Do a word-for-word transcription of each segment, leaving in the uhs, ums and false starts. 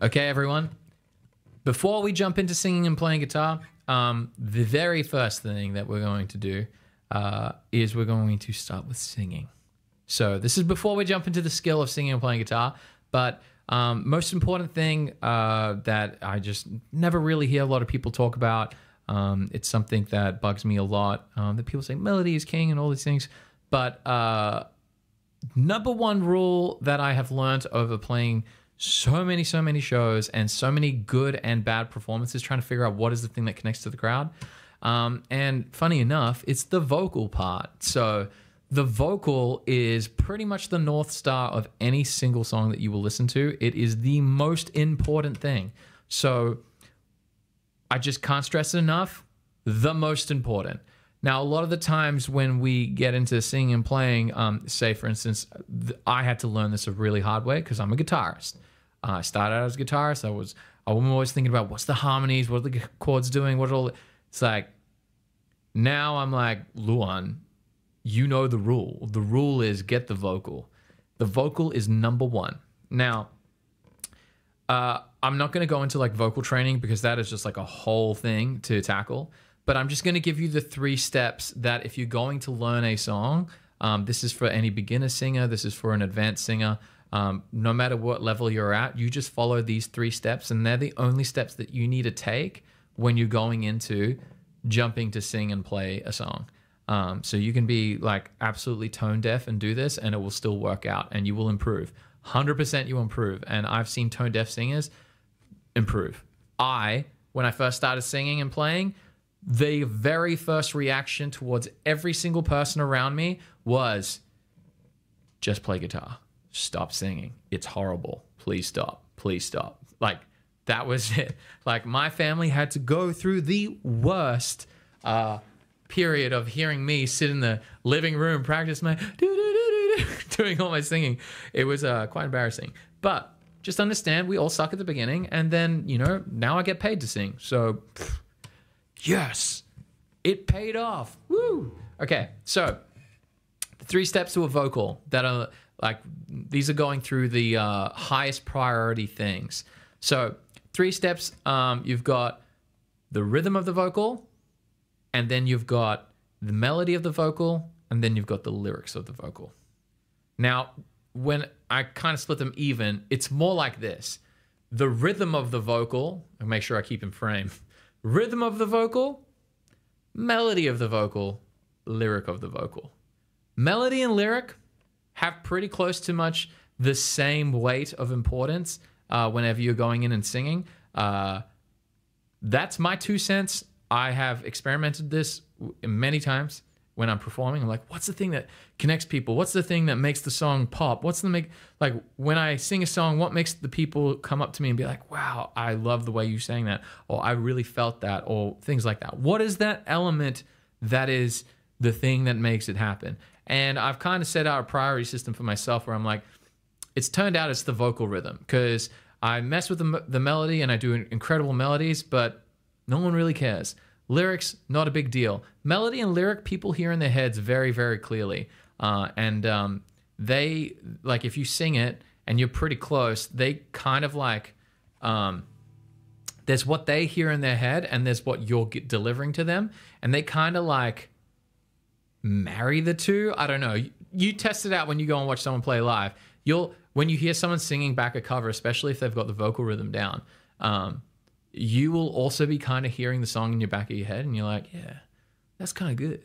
Okay, everyone? Before we jump into singing and playing guitar, um, the very first thing that we're going to do uh, is we're going to start with singing. So this is before we jump into the skill of singing and playing guitar, but um, most important thing uh, that I just never really hear a lot of people talk about, um, it's something that bugs me a lot, um, that people say melody is king and all these things, but uh, number one rule that I have learned over playing so many, so many shows and so many good and bad performances, trying to figure out what is the thing that connects to the crowd. Um, and funny enough, it's the vocal part. So the vocal is pretty much the North Star of any single song that you will listen to. It is the most important thing. So I just can't stress it enough, the most important. Now, a lot of the times when we get into singing and playing, um, say, for instance, I had to learn this a really hard way because I'm a guitarist. Uh, I started out as a guitarist. I was, I'm always thinking about what's the harmonies, what are the chords doing, what are all the... It's like, now I'm like, Luan, you know the rule. The rule is get the vocal. The vocal is number one. Now, uh, I'm not going to go into like vocal training because that is just like a whole thing to tackle. But I'm just going to give you the three steps that if you're going to learn a song, um, this is for any beginner singer, this is for an advanced singer, um, no matter what level you're at, you just follow these three steps, and they're the only steps that you need to take when you're going into jumping to sing and play a song. Um, so you can be like absolutely tone deaf and do this, and it will still work out, and you will improve. one hundred percent you improve, and I've seen tone deaf singers improve. I, when I first started singing and playing, the very first reaction towards every single person around me was, just play guitar. Stop singing. It's horrible. Please stop. Please stop. Like, that was it. Like, my family had to go through the worst uh, period of hearing me sit in the living room, practice my doo-doo-doo-doo-doo, doing all my singing. It was uh, quite embarrassing. But just understand, we all suck at the beginning. And then, you know, now I get paid to sing. So... Pfft. Yes, it paid off. Woo! Okay, so the three steps to a vocal that are like, these are going through the uh, highest priority things. So three steps, um, you've got the rhythm of the vocal, and then you've got the melody of the vocal, and then you've got the lyrics of the vocal. Now, when I kind of split them even, it's more like this. The rhythm of the vocal, I'll make sure I keep in frame. Rhythm of the vocal, melody of the vocal, lyric of the vocal. Melody and lyric have pretty close to much the same weight of importance uh, whenever you're going in and singing. Uh, that's my two cents. I have experimented this many times when I'm performing. I'm like, what's the thing that connects people? What's the thing that makes the song pop? What's the make, like when I sing a song, what makes the people come up to me and be like, wow, I love the way you sang that, or I really felt that, or things like that. What is that element that is the thing that makes it happen? And I've kind of set out a priority system for myself where I'm like, it's turned out it's the vocal rhythm because I mess with the, the melody and I do incredible melodies, but no one really cares. Lyrics, not a big deal. Melody and lyric, people hear in their heads very, very clearly. Uh, and um, they, like, if you sing it and you're pretty close, they kind of like, um, there's what they hear in their head and there's what you're get delivering to them. And they kind of like marry the two. I don't know. You, you test it out when you go and watch someone play live. You'll, when you hear someone singing back a cover, especially if they've got the vocal rhythm down, um, you will also be kind of hearing the song in your back of your head and you're like, yeah, that's kind of good.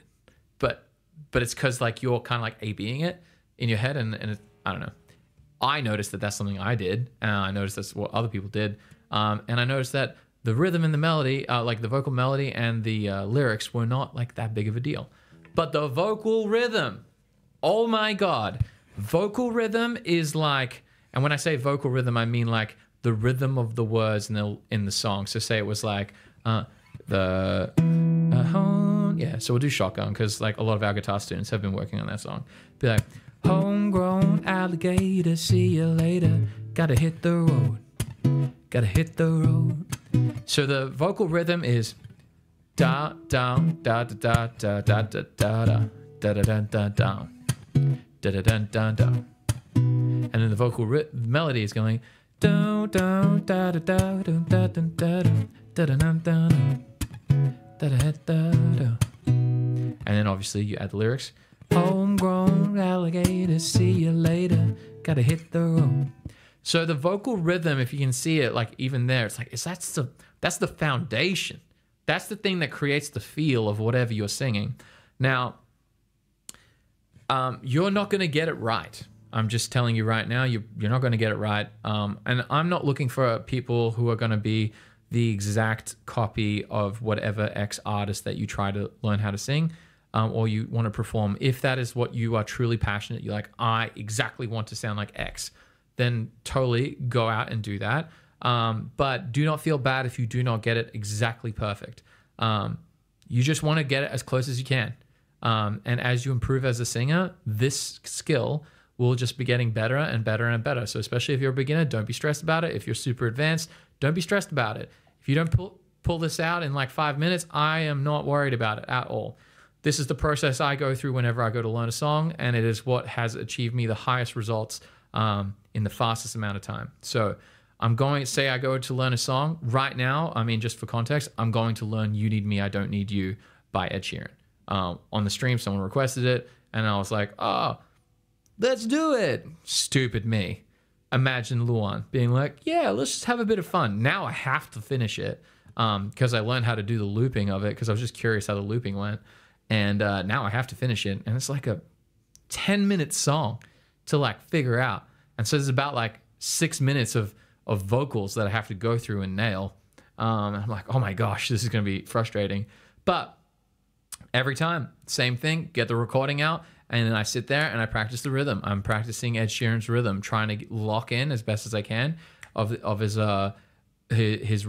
But but it's because like you're kind of like A-Bing it in your head and, and it, I don't know. I noticed that that's something I did. Uh, I noticed that's what other people did. Um, and I noticed that the rhythm and the melody, uh, like the vocal melody and the uh, lyrics were not like that big of a deal. But the vocal rhythm, oh my God. Vocal rhythm is like, and when I say vocal rhythm, I mean like the rhythm of the words in the, in the song. So say it was like, uh, the, uh, yeah, so we'll do Shotgun because like a lot of our guitar students have been working on that song. Be like, homegrown alligator, see you later. Gotta hit the road, gotta hit the road. So the vocal rhythm is da, da, da, da, da, da, da, da, da, da, da, da, da, da, da, da, da, da, da, and then the vocal melody is going, Dun dun da da da dun da dun da dun da da dun da da da da da. And then obviously you add the lyrics. Homegrown alligator, see you later. Gotta hit the road. So the vocal rhythm, if you can see it, like even there, it's like is that's the that's the foundation. That's the thing that creates the feel of whatever you're singing. Now, um, you're not going to get it right. I'm just telling you right now, you're, you're not going to get it right. Um, and I'm not looking for people who are going to be the exact copy of whatever X artist that you try to learn how to sing um, or you want to perform. If that is what you are truly passionate, you're like, I exactly want to sound like X, then totally go out and do that. Um, but do not feel bad if you do not get it exactly perfect. Um, you just want to get it as close as you can. Um, and as you improve as a singer, this skill will just be getting better and better and better. So especially if you're a beginner, don't be stressed about it. If you're super advanced, don't be stressed about it. If you don't pull, pull this out in like five minutes, I am not worried about it at all. This is the process I go through whenever I go to learn a song, and it is what has achieved me the highest results um, in the fastest amount of time. So I'm going to say I go to learn a song right now. I mean, just for context, I'm going to learn You Need Me, I Don't Need You by Ed Sheeran. Um, on the stream, someone requested it, and I was like, oh, let's do it. Stupid me. Imagine Luan being like, yeah, let's just have a bit of fun. Now I have to finish it because um, I learned how to do the looping of it because I was just curious how the looping went. And uh, now I have to finish it. And it's like a ten minute song to like figure out. And so there's about like six minutes of, of vocals that I have to go through and nail. Um, and I'm like, oh my gosh, this is going to be frustrating. But every time, same thing, get the recording out. And then I sit there and I practice the rhythm. I'm practicing Ed Sheeran's rhythm, trying to lock in as best as I can of of his uh his his,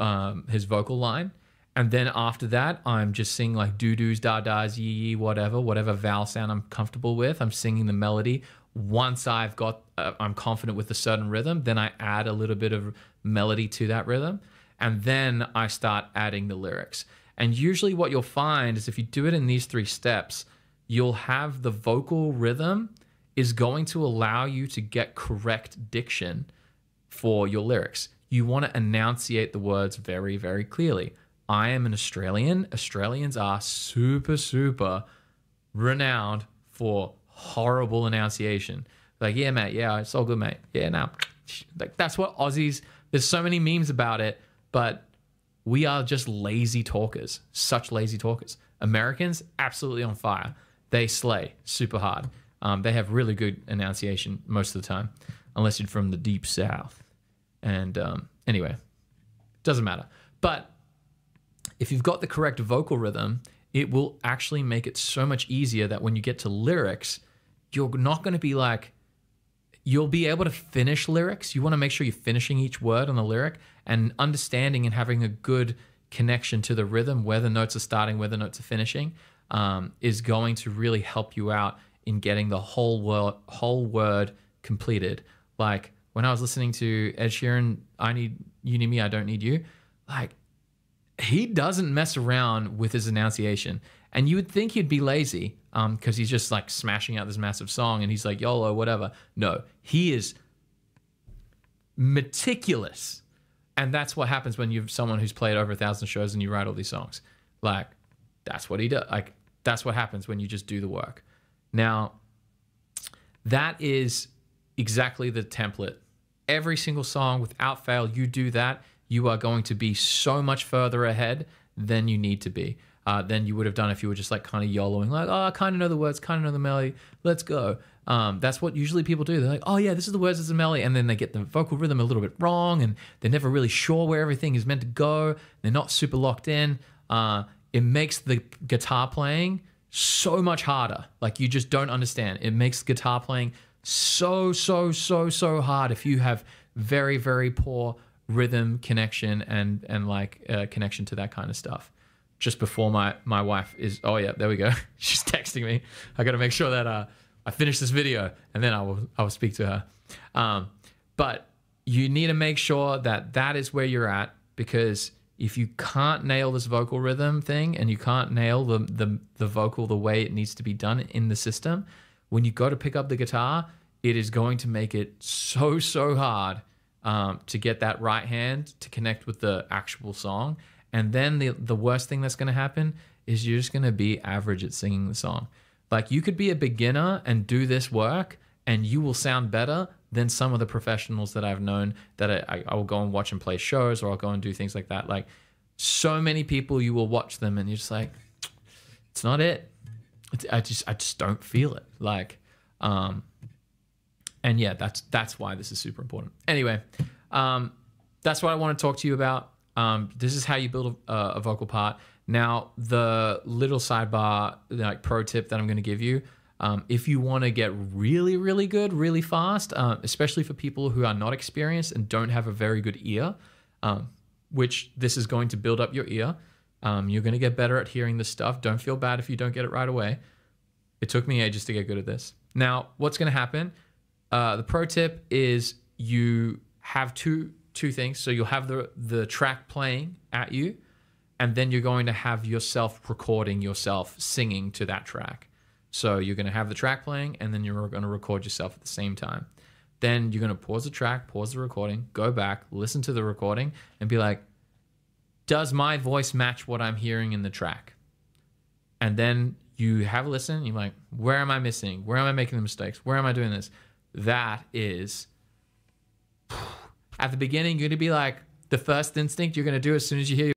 um, his vocal line. And then after that, I'm just singing like doo doos, da da's, yee yee, whatever, whatever vowel sound I'm comfortable with. I'm singing the melody. Once I've got, uh, I'm confident with a certain rhythm, then I add a little bit of melody to that rhythm, and then I start adding the lyrics. And usually, what you'll find is if you do it in these three steps, you'll have the vocal rhythm is going to allow you to get correct diction for your lyrics. You want to enunciate the words very, very clearly. I am an Australian. Australians are super, super renowned for horrible enunciation. Like, yeah, mate. Yeah, it's all good, mate. Yeah, now. Like, that's what Aussies, there's so many memes about it, but we are just lazy talkers, such lazy talkers. Americans, absolutely on fire. They slay super hard. Um, they have really good enunciation most of the time, unless you're from the deep south. And um, anyway, doesn't matter. But if you've got the correct vocal rhythm, it will actually make it so much easier that when you get to lyrics, you're not going to be like, you'll be able to finish lyrics. You want to make sure you're finishing each word on the lyric and understanding and having a good connection to the rhythm, where the notes are starting, where the notes are finishing. Um, is going to really help you out in getting the whole word, whole word completed. Like when I was listening to Ed Sheeran, I need you need me, I don't need you. Like he doesn't mess around with his enunciation, and you would think he'd be lazy um, because he's just like smashing out this massive song and he's like YOLO, whatever. No, he is meticulous, and that's what happens when you're someone who's played over a thousand shows and you write all these songs. Like that's what he does. Like. That's what happens when you just do the work. Now, that is exactly the template. Every single song, without fail, you do that, you are going to be so much further ahead than you need to be, uh, than you would have done if you were just like kind of YOLOing, like, oh, I kind of know the words, kind of know the melody, let's go. Um, that's what usually people do. They're like, oh yeah, this is the words, this is the melody, and then they get the vocal rhythm a little bit wrong, and they're never really sure where everything is meant to go, they're not super locked in, uh, it makes the guitar playing so much harder. Like you just don't understand. It makes guitar playing so, so, so, so hard if you have very, very poor rhythm connection and and like uh, connection to that kind of stuff. Just before my, my wife is, oh yeah, there we go. She's texting me. I gotta make sure that uh, I finish this video and then I will, I will speak to her. Um, but you need to make sure that that is where you're at, because if you can't nail this vocal rhythm thing and you can't nail the, the, the vocal the way it needs to be done in the system, when you go to pick up the guitar, it is going to make it so, so hard um, to get that right hand to connect with the actual song. And then the, the worst thing that's going to happen is you're just going to be average at singing the song. Like, you could be a beginner and do this work and you will sound better than some of the professionals that I've known that I, I will go and watch and play shows, or I'll go and do things like that. Like, so many people, you will watch them and you're just like, it's not it. It's, I just, I just don't feel it. Like, um, and yeah, that's, that's why this is super important. Anyway, um, that's what I want to talk to you about. Um, this is how you build a, a vocal part. Now, the little sidebar, like, pro tip that I'm going to give you, um, if you want to get really, really good, really fast, uh, especially for people who are not experienced and don't have a very good ear, um, which this is going to build up your ear. Um, you're going to get better at hearing this stuff. Don't feel bad if you don't get it right away. It took me ages to get good at this. Now, what's going to happen? Uh, the pro tip is you have two... two things. So you'll have the, the track playing at you, and then you're going to have yourself recording yourself singing to that track. So you're going to have the track playing, and then you're going to record yourself at the same time. Then you're going to pause the track, pause the recording, go back, listen to the recording, and be like, does my voice match what I'm hearing in the track? And then you have a listen, and you're like, where am I missing? Where am I making the mistakes? Where am I doing this? That is... At the beginning, you're going to be like, the first instinct you're going to do as soon as you hear your